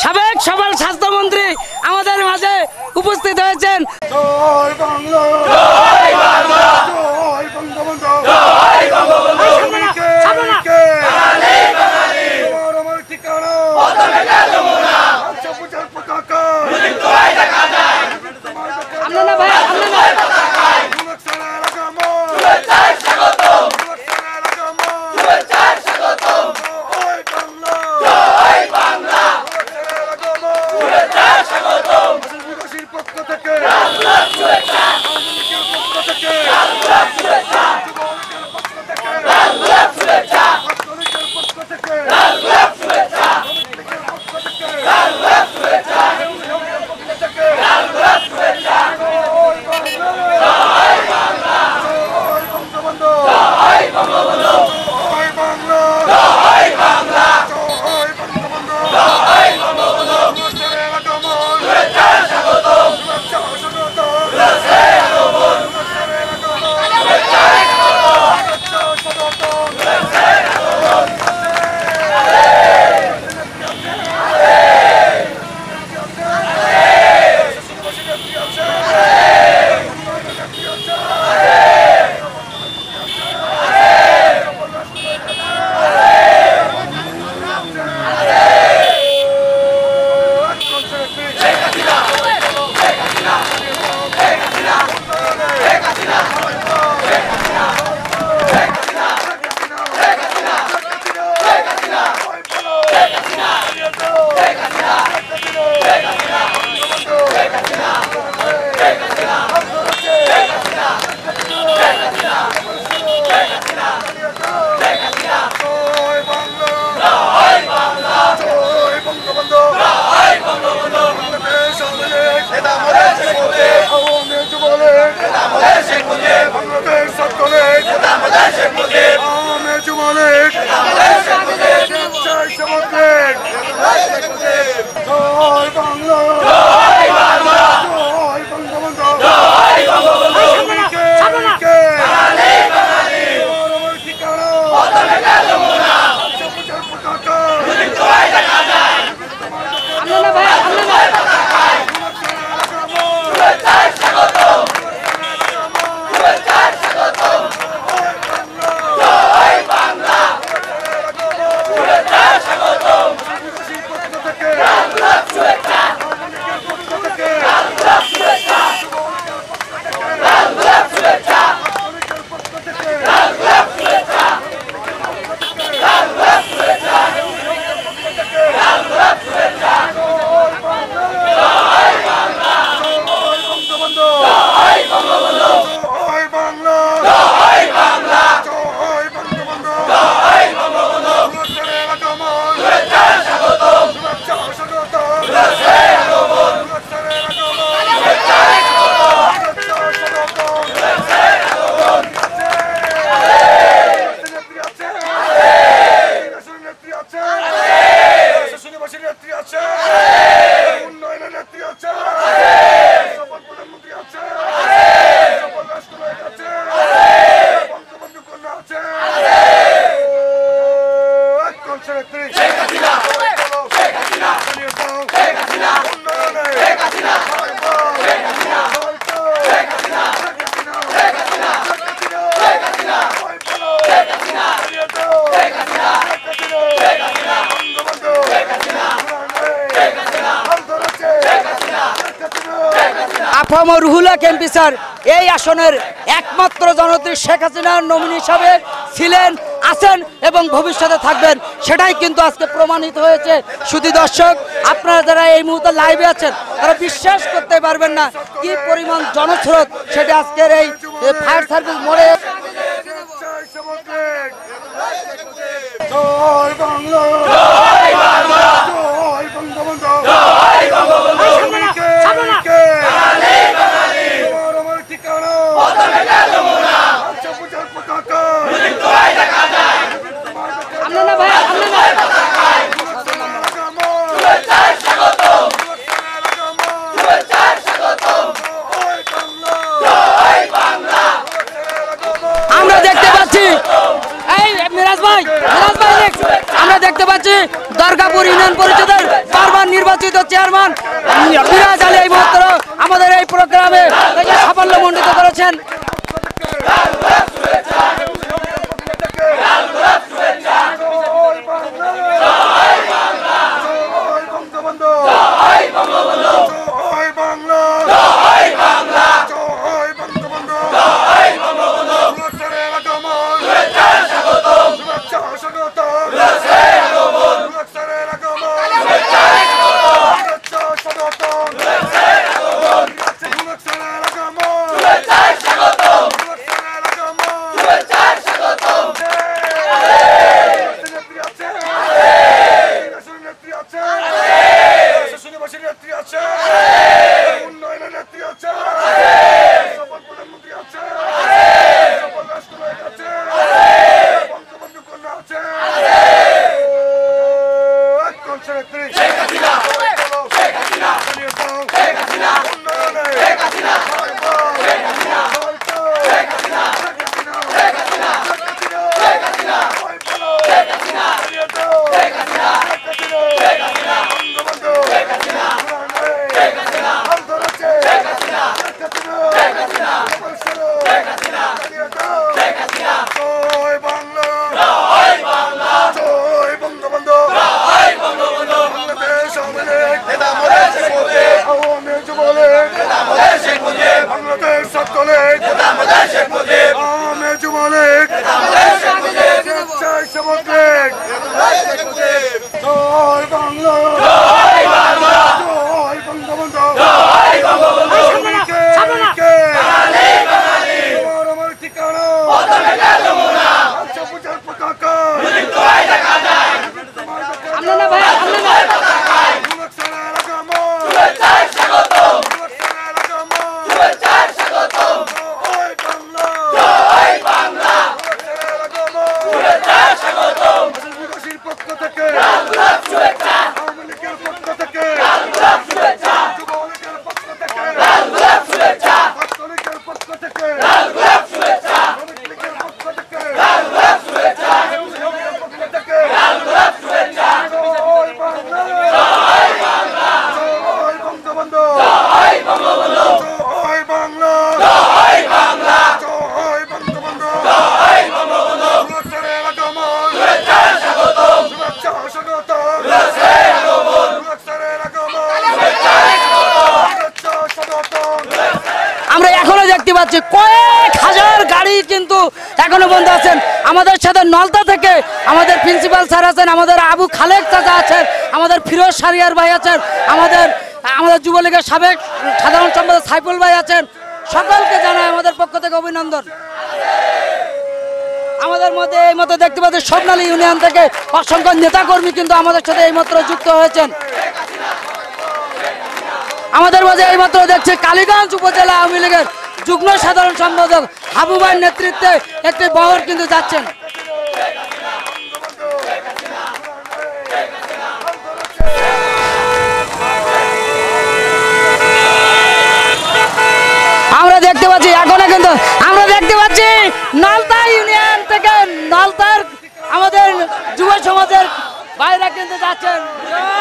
সাবেক সফল স্বাস্থ্যমন্ত্রী আমাদের মাঝে উপস্থিত হয়েছেন। জয় বাংলা, জয় বাংলা, জয় বঙ্গবন্ধু, জয় বঙ্গবন্ধু। সামনে বাঙালি বাঙালি তোমার আমার ঠিকানা প্রথমে যমুনা সবুজের পতাকা মুজিব তোমায় দেখা যায়। আমরা না ভাই আমরা না পতাকায় মুলক সারা লাগাম তুই চাই স্বাগত মুলক সারা লাগাম তুই চাই স্বাগত। জয় বাংলা, জয় বাংলা। একমাত্র জননেত্রী শেখ হাসিনার নমিনি হিসাবে ছিলেন, আছেন এবং ভবিষ্যতে থাকবেন, সেটাই কিন্তু আজকে প্রমাণিত হয়েছে। সুধী দর্শক, আপনারা যারা এই মুহূর্তে লাইভে আছেন তারা বিশ্বাস করতে পারবেন না কি পরিমাণ জনস্রোত, সেটা আজকের এই ফায়ার সার্ভিস মোড়ে। আমরা দেখতে পাচ্ছি নির্বাচিত চেয়ারম্যান মিরাজ আলী এই মুহূর্তে আমাদের এই প্রোগ্রামে সাফল্যমণ্ডিত করেছেন। যুবলীগের সাবেক সাধারণ সম্পাদক সাইফুল ভাই আছেন, সকলকে জানাই আমাদের পক্ষ থেকে অভিনন্দন। আমাদের মধ্যে এই মতো দেখতে পাচ্ছেন সোনালী ইউনিয়ন থেকে অসংখ্য নেতাকর্মী কিন্তু আমাদের সাথে এই মাত্র যুক্ত হয়েছেন। আমাদের মাঝে এই মাত্র দেখছে কালীগঞ্জ উপজেলা আওয়ামী লীগের যুগ্ম সাধারণ সম্পাদক হাবু ভাইয়ের নেতৃত্বে একটি বহর কিন্তু যাচ্ছেন। আমরা দেখতে পাচ্ছি নলতা ইউনিয়ন থেকে নলতার আমাদের যুব সমাজের বাইরে কিন্তু যাচ্ছেন।